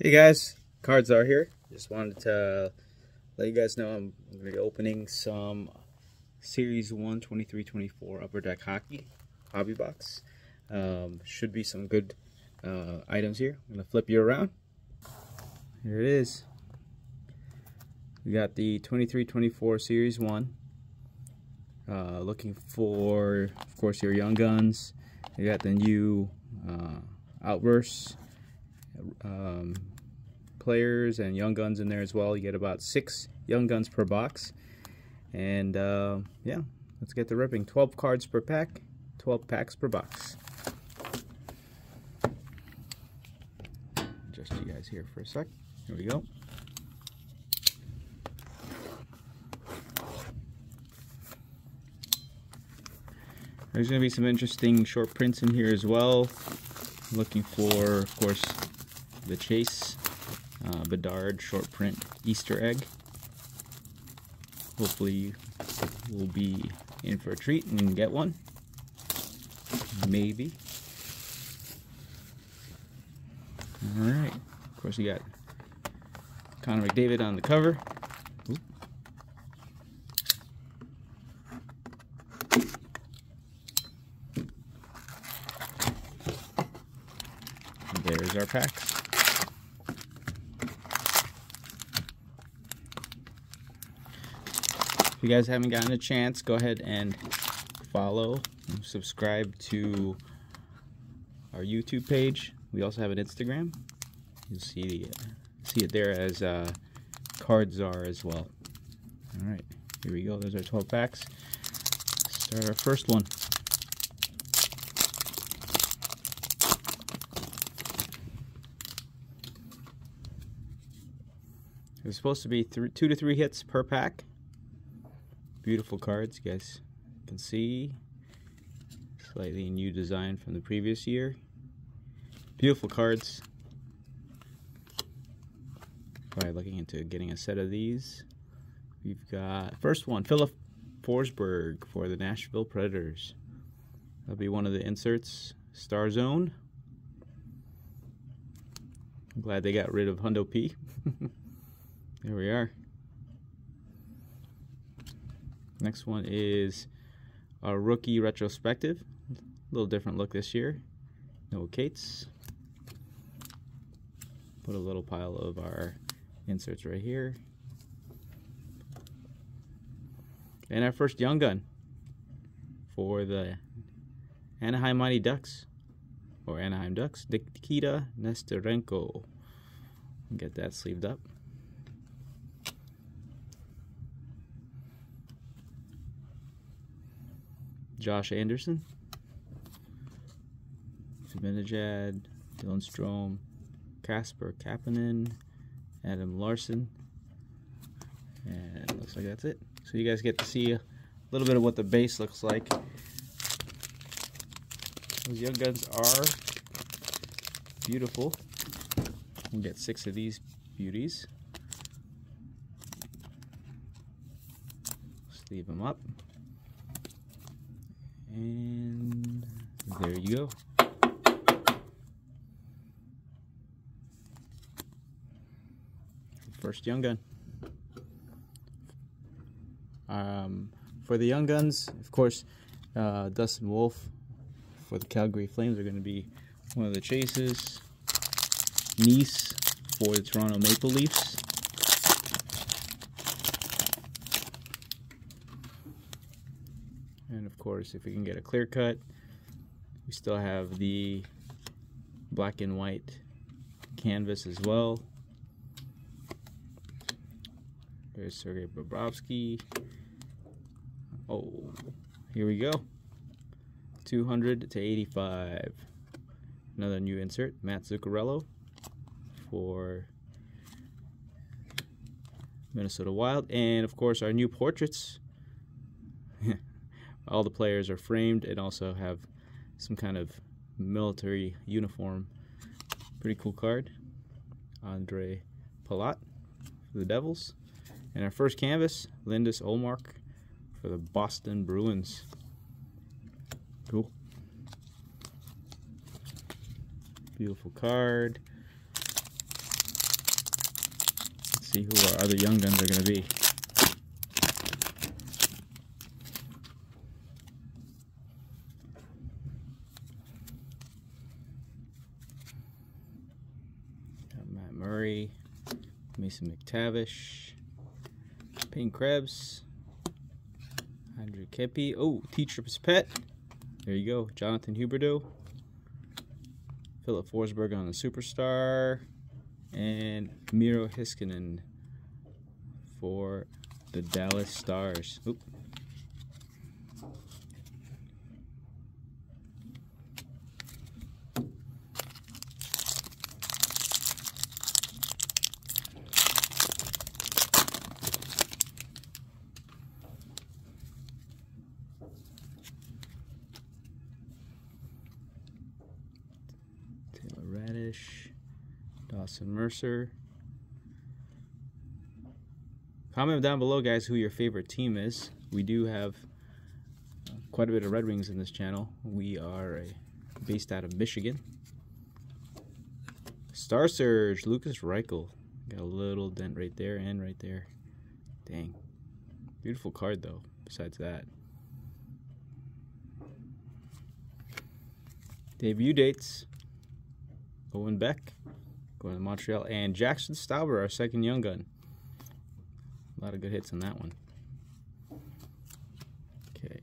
Hey guys, CardZar here. Just wanted to let you guys know I'm going to be opening some Series 1 23-24 Upper Deck Hockey Hobby Box. Should be some good items here. I'm going to flip you around. Here it is. We got the 23-24 Series 1. Looking for, of course, your Young Guns. You got the new Outbursts. Players and Young Guns in there as well. You get about 6 Young Guns per box, and yeah, let's get the ripping. 12 cards per pack, 12 packs per box. Just you guys here for a sec. Here we go. There's gonna be some interesting short prints in here as well. Looking for, of course, the Chase, Bedard short print Easter egg. Hopefully we'll be in for a treat and get one. Maybe. Alright. Of course, you got Connor McDavid on the cover. Oop. There's our packs. If you guys haven't gotten a chance, go ahead and follow and subscribe to our YouTube page. We also have an Instagram. You'll see see it there as CardZar as well. All right, here we go. Those are 12 packs. Let's start our first one. There's supposed to be 2 to 3 hits per pack. Beautiful cards, you guys can see. Slightly new design from the previous year. Beautiful cards. Probably looking into getting a set of these. We've got first one, Filip Forsberg for the Nashville Predators. That'll be one of the inserts. Star Zone. I'm glad they got rid of Hundo P. There we are. Next one is a Rookie Retrospective. A little different look this year. Noah Cates. Put a little pile of our inserts right here. And our first Young Gun for the Anaheim Mighty Ducks. Or Anaheim Ducks. Nikita Nesterenko. Get that sleeved up. Josh Anderson, Zibanejad, Dylan Strome, Kasper Kapanen, Adam Larson, and looks like that's it. So you guys get to see a little bit of what the base looks like. Those Young Guns are beautiful. We'll get 6 of these beauties. Sleeve them up. And there you go. First Young Gun. For the Young Guns, of course, Dustin Wolf for the Calgary Flames are going to be one of the chases. Nice for the Toronto Maple Leafs. And of course, if we can get a clear cut, we still have the black and white canvas as well. There's Sergei Bobrovsky. Oh, here we go. 200 to 85. Another new insert, Mats Zuccarello for Minnesota Wild. And of course, our new portraits. All the players are framed and also have some kind of military uniform. Pretty cool card. Andre Palat for the Devils. And our first canvas, Lindus Olmark for the Boston Bruins. Cool. Beautiful card. Let's see who our other Young Guns are going to be. Got Matt Murray, Mason McTavish, Payne Krebs, Andrew Kepi. Oh, T-Trips Pet. There you go. Jonathan Huberdeau. Filip Forsberg on the Superstar. And Miro Heiskanen for the Dallas Stars. Oop. Dawson Mercer. Comment down below, guys, who your favorite team is. We do have quite a bit of Red Wings in this channel. We are based out of Michigan. Star Surge, Lucas Reichel. Got a little dent right there and right there. Dang. Beautiful card, though, besides that. Debut dates. Owen Beck going to Montreal, and Jaxson Stauber, our second Young Gun. A lot of good hits on that one. Okay.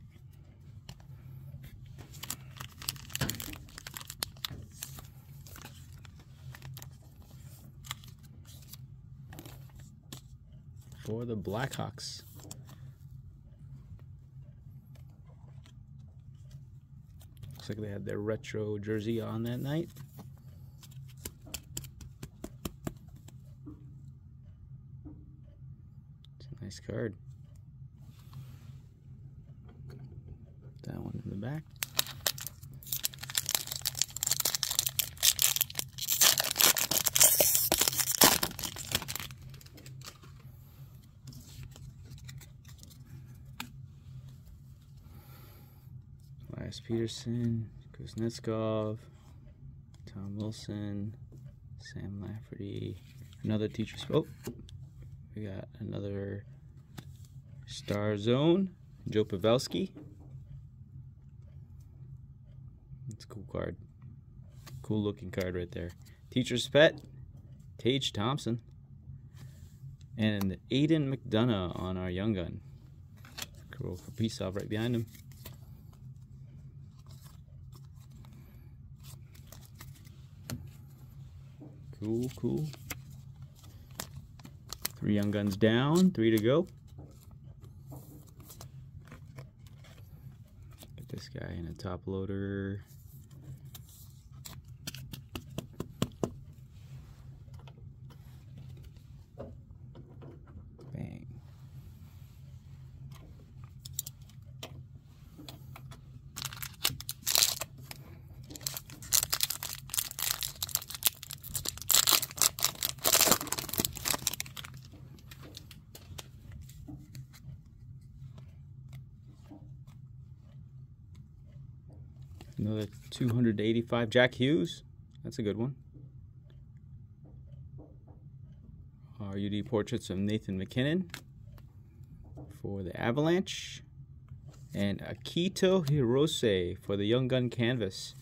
For the Blackhawks. Looks like they had their retro jersey on that night. Nice card. Put that one in the back. Elias Pettersson, Kuznetsov, Tom Wilson, Sam Lafferty, another teacher. Oh, we got another Star Zone, Joe Pavelski. That's a cool card. Cool looking card right there. Teacher's Pet, Tage Thompson. And Aiden McDonough on our Young Gun. Kirill Kaprizov right behind him. Cool, cool. 3 Young Guns down, 3 to go. This guy in a top loader. Bang. Another 285, Jack Hughes. That's a good one. RUD portraits of Nathan McKinnon for the Avalanche. And Akito Hirose for the Young Gun Canvas.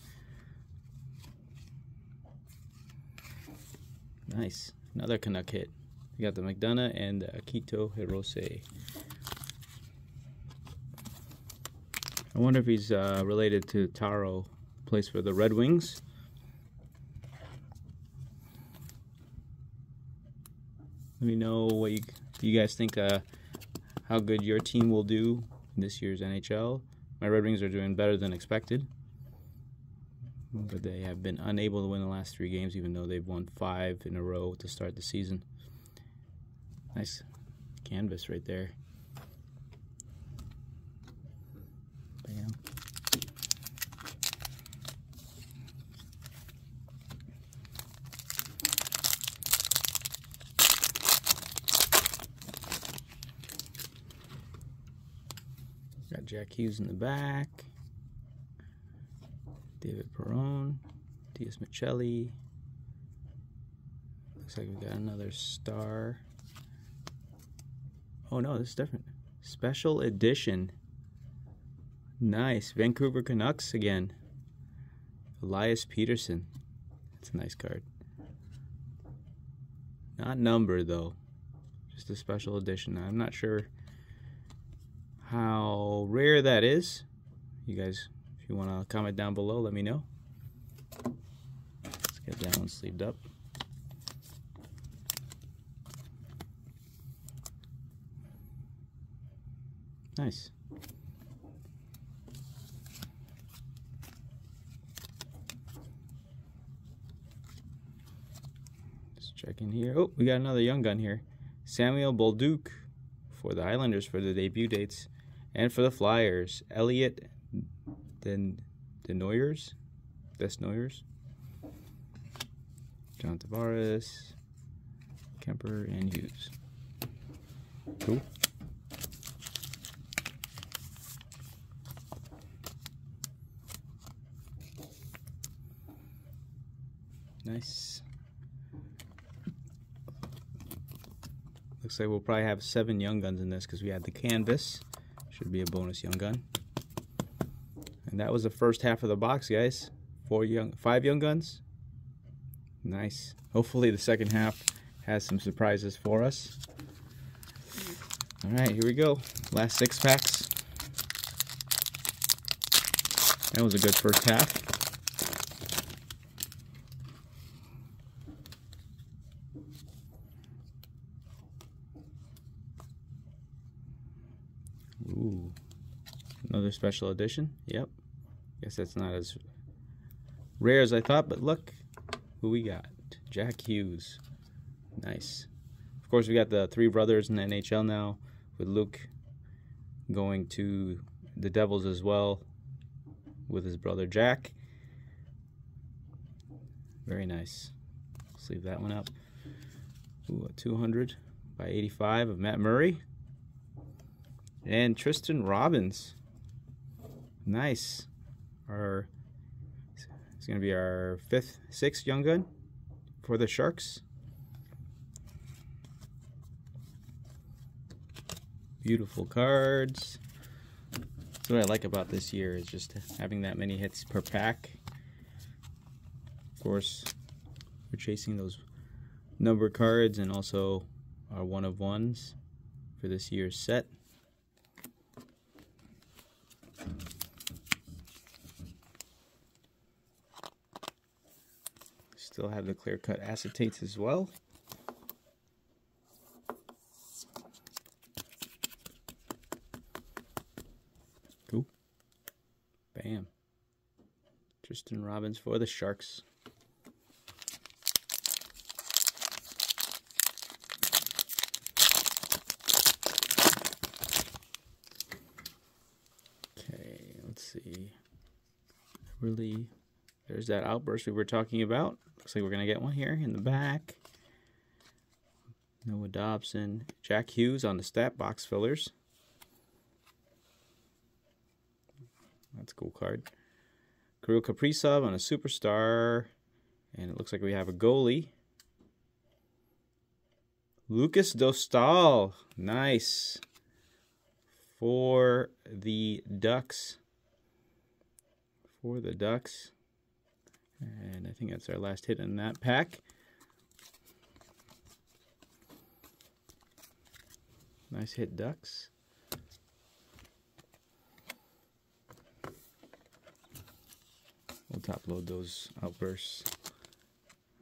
Nice. Another Canuck hit. We got the McDonough and the Akito Hirose. I wonder if he's related to Taro, plays for the Red Wings. Let me know what you guys think, how good your team will do in this year's NHL. My Red Wings are doing better than expected, but they have been unable to win the last 3 games, even though they've won 5 in a row to start the season. Nice canvas right there. Got Jack Hughes in the back, David Perron, Diaz Michelli. Looks like we got another star. Oh no, this is different. Special edition. Nice. Vancouver Canucks again. Elias Pettersson. That's a nice card. Not numbered though. Just a special edition. I'm not sure how rare that is. You guys, if you want to comment down below, let me know. Let's get that one sleeved up. Nice. Just checking here. Oh, we got another young gun here. Samuel Bolduc for the Islanders for the debut dates. And for the Flyers, Elliot Desnoyers, John Tavares, Kemper, and Hughes. Cool. Nice. Looks like we'll probably have 7 Young Guns in this because we had the canvas. Should be a bonus Young Gun. And that was the first half of the box, guys. 5 Young Guns. Nice. Hopefully the second half has some surprises for us. All right, here we go. Last 6 packs. That was a good first half. Ooh, another special edition. Yep. Guess that's not as rare as I thought, but look who we got. Jack Hughes. Nice. Of course, we got the 3 brothers in the NHL now, with Luke going to the Devils as well with his brother Jack. Very nice. Let's leave that one up. Ooh, a 200/85 of Matt Murray. And Tristan Robins. Nice. It's going to be our 6th Young Gun for the Sharks. Beautiful cards. That's what I like about this year is just having that many hits per pack. Of course, we're chasing those number cards and also our 1-of-1s for this year's set. Still have the clear cut acetates as well. Cool. Bam. Tristan Robins for the Sharks. Okay, let's see. Really, there's that outburst we were talking about. Looks like we're going to get one here in the back. Noah Dobson. Jack Hughes on the stat box fillers. That's a cool card. Kirill Kaprizov on a superstar. And it looks like we have a goalie. Lucas Dostal. Nice. For the Ducks. And I think that's our last hit in that pack. Nice hit, Ducks. We'll top load those outbursts.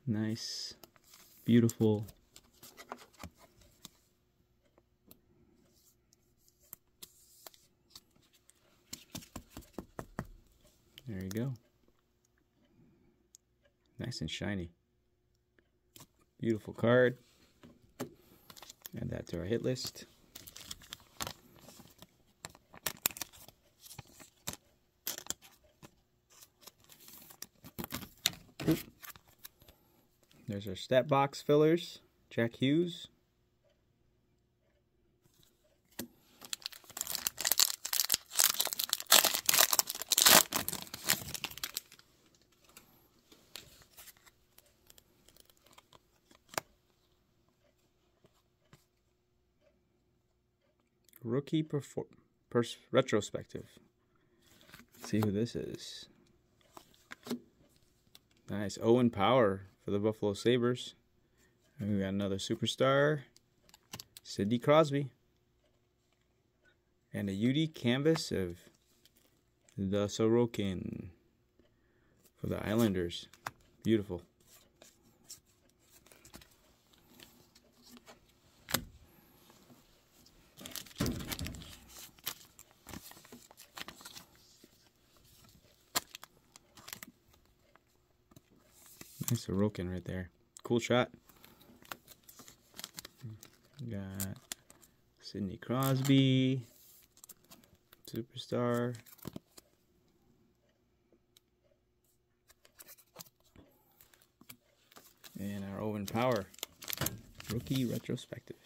Nice. Beautiful. There you go. Nice and shiny. Beautiful card. Add that to our hit list. There's our stat box fillers. Jack Hughes. Rookie Retrospective. Let's see who this is. Nice. Owen Power for the Buffalo Sabres. And we got another superstar. Sidney Crosby. And a UD canvas of the Sorokin for the Islanders. Beautiful. Nice Sorokin right there. Cool shot. We got Sidney Crosby. Superstar. And our Owen Power. Rookie Retrospective.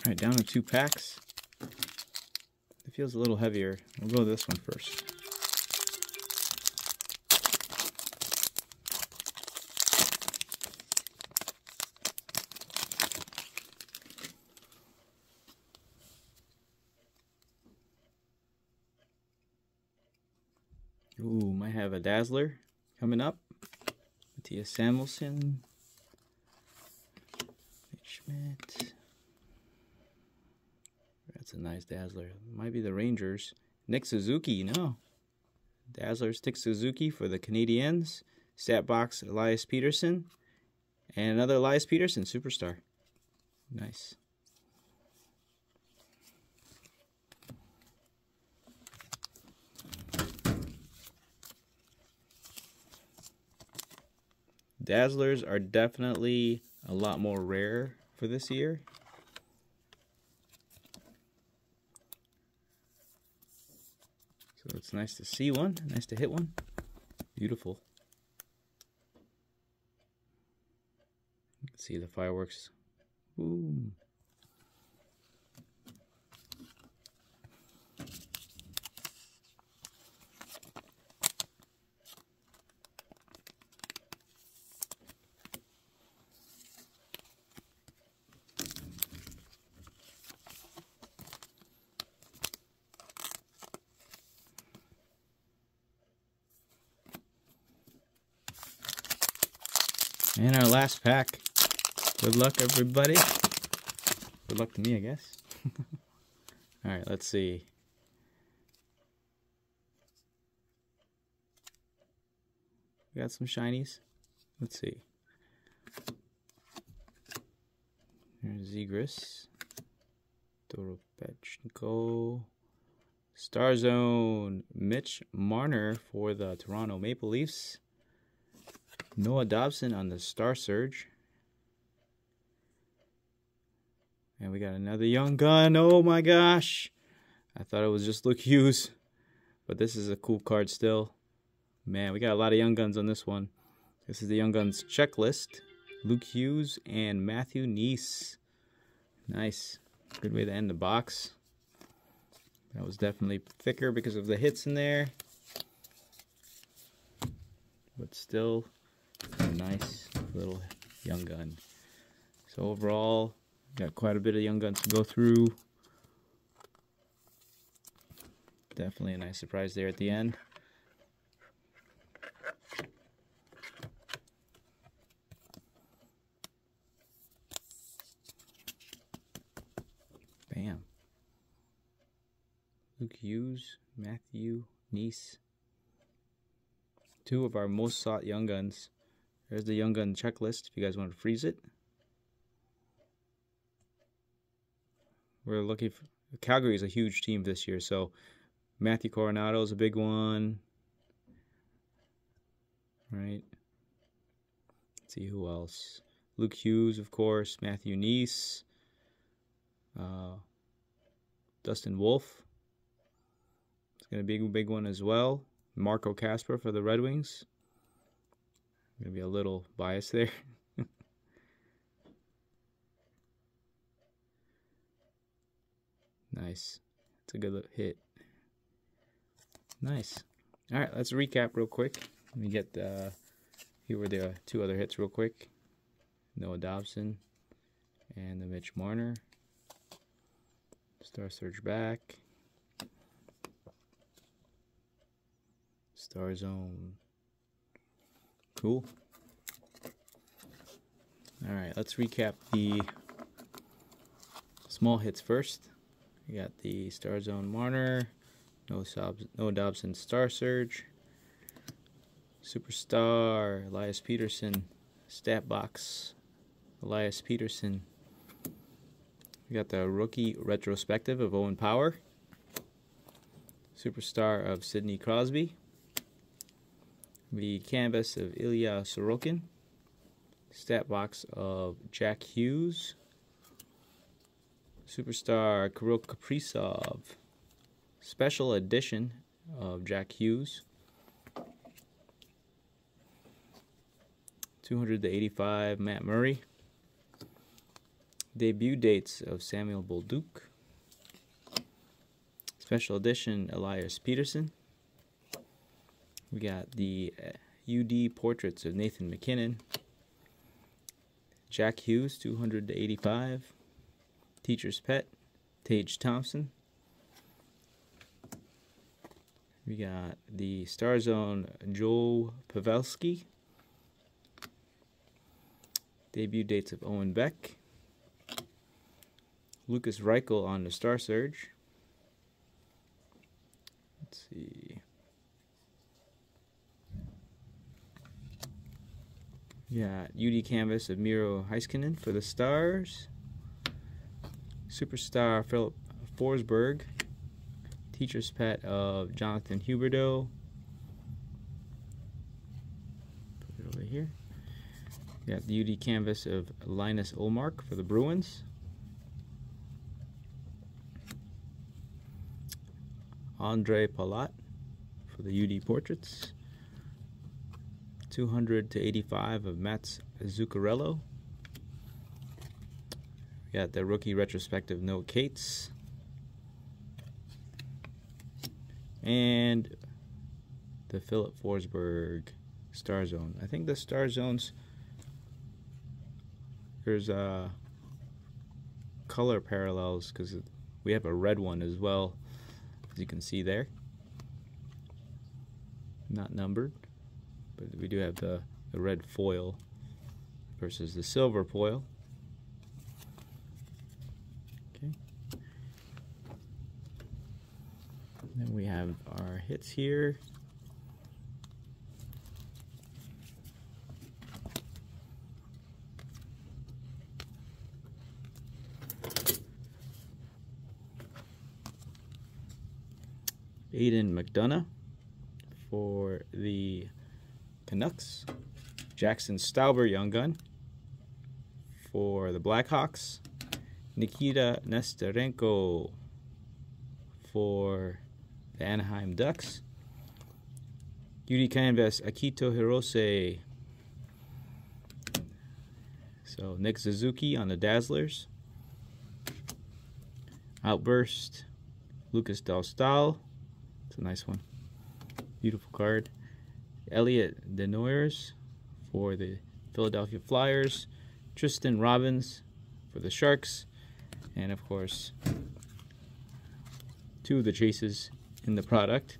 All right, down to two packs. It feels a little heavier. We'll go with this one first. Ooh, might have a Dazzler coming up. Matthias Samuelson. Schmidt. That's a nice Dazzler. Might be the Rangers. Nick Suzuki, no. Dazzler's Nick Suzuki for the Canadiens. Stat box Elias Pettersson. And another Elias Pettersson, superstar. Nice. Dazzlers are definitely a lot more rare for this year. So it's nice to see one, nice to hit one. Beautiful. You can see the fireworks. Ooh. And our last pack. Good luck, everybody. Good luck to me, I guess. All right, let's see. We got some shinies. Let's see. There's Zegras. Doropetchenko. Star Zone. Mitch Marner for the Toronto Maple Leafs. Noah Dobson on the Star Surge. And we got another Young Gun. Oh my gosh. I thought it was just Luke Hughes. But this is a cool card still. Man, we got a lot of Young Guns on this one. This is the Young Guns checklist. Luke Hughes and Matthew Nice. Nice. Good way to end the box. That was definitely thicker because of the hits in there. But still... a nice little Young Gun. So overall, got quite a bit of Young Guns to go through. Definitely a nice surprise there at the end. Bam. Luke Hughes, Matthew Nice. Two of our most sought Young Guns. There's the Young Gun checklist, if you guys want to freeze it. We're looking for... Calgary is a huge team this year, so Matthew Coronado is a big one. Right. Let's see who else. Luke Hughes, of course. Matthew Nice. Dustin Wolf. It's going to be a big one as well. Marco Casper for the Red Wings. Gonna be a little biased there. Nice. It's a good hit. Nice. All right, let's recap real quick. Let me get the... Here were the two other hits real quick. Noah Dobson and the Mitch Marner. Star Search back. Star Zone. Cool. All right, let's recap the small hits first. We got the Star Zone Marner, Noah Dobson Star Surge, Superstar Elias Pettersson, Stat Box Elias Pettersson. We got the Rookie Retrospective of Owen Power, Superstar of Sidney Crosby, the Canvas of Ilya Sorokin, Stat Box of Jack Hughes, Superstar Kirill Kaprizov, Special Edition of Jack Hughes, 200/85 Matt Murray, Debut Dates of Samuel Bolduc, Special Edition Elias Pettersson. We got the UD Portraits of Nathan McKinnon, Jack Hughes 200/85, Teacher's Pet, Tage Thompson. We got the Star Zone, Joel Pavelski. Debut Dates of Owen Beck. Lucas Reichel on the Star Surge. Let's see. Yeah, UD Canvas of Miro Heiskanen for the Stars. Superstar Filip Forsberg, Teacher's Pet of Jonathan Huberdeau. Put it over here. Got the UD Canvas of Linus Ullmark for the Bruins. Andre Palat for the UD Portraits. 200/85 of Mats Zuccarello. We got the Rookie Retrospective Noah Cates. And the Filip Forsberg Star Zone. I think the Star Zones, there's color parallels because we have a red one as well, as you can see there. Not numbered, but we do have the red foil versus the silver foil. Okay. And then we have our hits here. Aiden McDonough for the Canucks, Jaxson Stauber Young Gun for the Blackhawks, Nikita Nesterenko for the Anaheim Ducks, UD Canvas Akito Hirose, so Nick Suzuki on the Dazzlers, Outburst Lucas Dahlstahl, it's a nice one, beautiful card. Elliot Desnoyers for the Philadelphia Flyers, Tristan Robins for the Sharks, and of course, two of the chases in the product.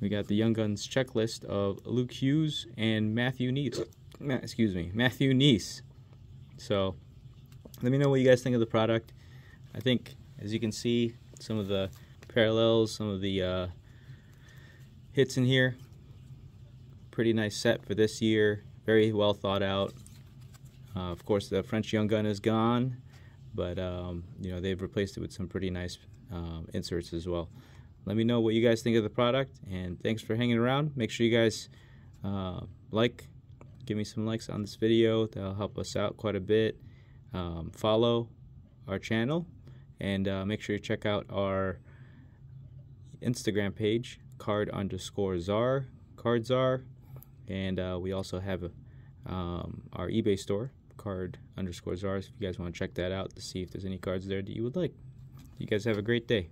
We got the Young Guns checklist of Luke Hughes and Matthew Neese. Matthew Neese. So, let me know what you guys think of the product. I think, as you can see, some of the parallels, some of the hits in here. Pretty nice set for this year, very well thought out. Of course, the French Young Gun is gone, but you know, they've replaced it with some pretty nice inserts as well. Let me know what you guys think of the product, and thanks for hanging around. Make sure you guys give me some likes on this video. That'll help us out quite a bit. Follow our channel, and make sure you check out our Instagram page, card_zar, CardZar. And we also have our eBay store, card_zars, if you guys want to check that out to see if there's any cards there that you would like. You guys have a great day.